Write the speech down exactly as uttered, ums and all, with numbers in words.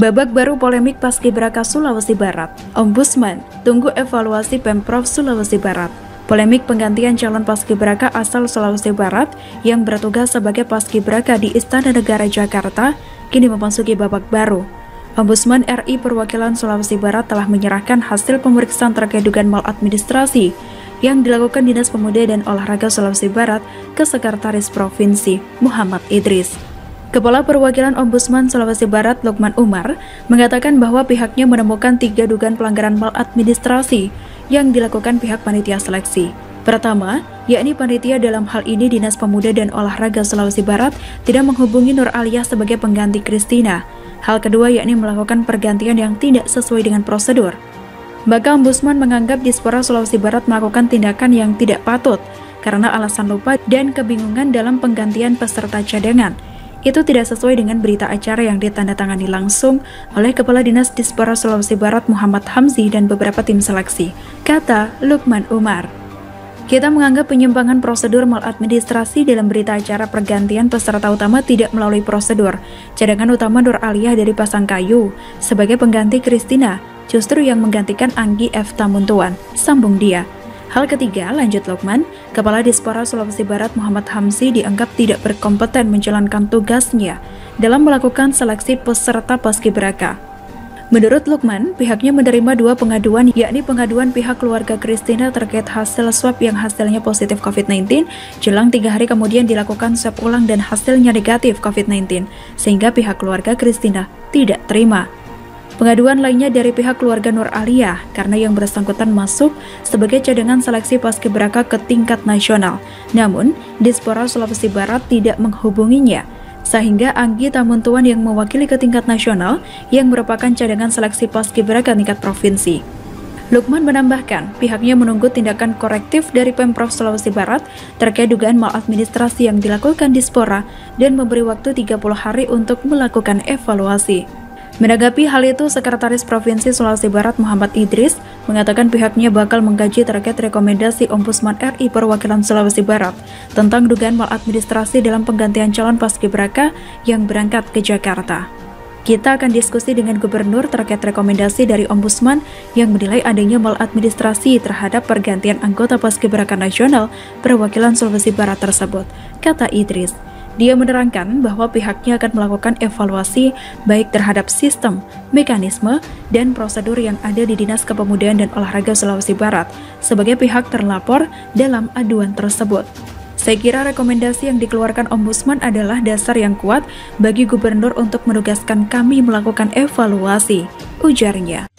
Babak baru polemik Paskibraka Sulawesi Barat. Ombudsman tunggu evaluasi Pemprov Sulawesi Barat. Polemik penggantian calon Paskibraka asal Sulawesi Barat yang bertugas sebagai Paskibraka di Istana Negara Jakarta kini memasuki babak baru. Ombudsman R I Perwakilan Sulawesi Barat telah menyerahkan hasil pemeriksaan terkait dugaan maladministrasi yang dilakukan Dinas Pemuda dan Olahraga Sulawesi Barat ke Sekretaris Provinsi Muhammad Idris. Kepala Perwakilan Ombudsman Sulawesi Barat Lukman Umar mengatakan bahwa pihaknya menemukan tiga dugaan pelanggaran maladministrasi yang dilakukan pihak panitia seleksi. Pertama, yakni panitia dalam hal ini Dinas Pemuda dan Olahraga Sulawesi Barat tidak menghubungi Nur Aliyah sebagai pengganti Kristina. Hal kedua yakni melakukan pergantian yang tidak sesuai dengan prosedur. Maka Ombudsman menganggap Dispora Sulawesi Barat melakukan tindakan yang tidak patut karena alasan lupa dan kebingungan dalam penggantian peserta cadangan. Itu tidak sesuai dengan berita acara yang ditandatangani langsung oleh Kepala Dinas Dispora Sulawesi Barat Muhammad Hamzih dan beberapa tim seleksi, kata Lukman Umar. Kita menganggap penyimpangan prosedur maladministrasi dalam berita acara pergantian peserta utama tidak melalui prosedur. Cadangan utama Nur Aliyah dari Pasangkayu sebagai pengganti Kristina, justru yang menggantikan Anggie F. Tamuntuan, sambung dia. Hal ketiga, lanjut Lukman, Kepala Dispora Sulawesi Barat Muhammad Hamzih dianggap tidak berkompeten menjalankan tugasnya dalam melakukan seleksi peserta Paskibraka. Menurut Lukman, pihaknya menerima dua pengaduan, yakni pengaduan pihak keluarga Kristina terkait hasil swab yang hasilnya positif covid sembilan belas, jelang tiga hari kemudian dilakukan swab ulang dan hasilnya negatif covid sembilan belas, sehingga pihak keluarga Kristina tidak terima. Pengaduan lainnya dari pihak keluarga Nur Aliyah karena yang bersangkutan masuk sebagai cadangan seleksi Paskibraka ke tingkat nasional. Namun, Dispora Sulawesi Barat tidak menghubunginya, sehingga Anggie Tamuntuan yang mewakili ke tingkat nasional yang merupakan cadangan seleksi Paskibraka tingkat provinsi. Lukman menambahkan, pihaknya menunggu tindakan korektif dari Pemprov Sulawesi Barat terkait dugaan maladministrasi yang dilakukan Dispora dan memberi waktu tiga puluh hari untuk melakukan evaluasi. Menanggapi hal itu, Sekretaris Provinsi Sulawesi Barat Muhammad Idris mengatakan pihaknya bakal mengkaji terkait rekomendasi Ombudsman R I Perwakilan Sulawesi Barat tentang dugaan maladministrasi dalam penggantian calon Paskibraka yang berangkat ke Jakarta. Kita akan diskusi dengan Gubernur terkait rekomendasi dari Ombudsman yang menilai adanya maladministrasi terhadap pergantian anggota Paskibraka Nasional Perwakilan Sulawesi Barat tersebut, kata Idris. Dia menerangkan bahwa pihaknya akan melakukan evaluasi baik terhadap sistem, mekanisme, dan prosedur yang ada di Dinas Kepemudaan dan Olahraga Sulawesi Barat sebagai pihak terlapor dalam aduan tersebut. Saya kira rekomendasi yang dikeluarkan Ombudsman adalah dasar yang kuat bagi Gubernur untuk menugaskan kami melakukan evaluasi, ujarnya.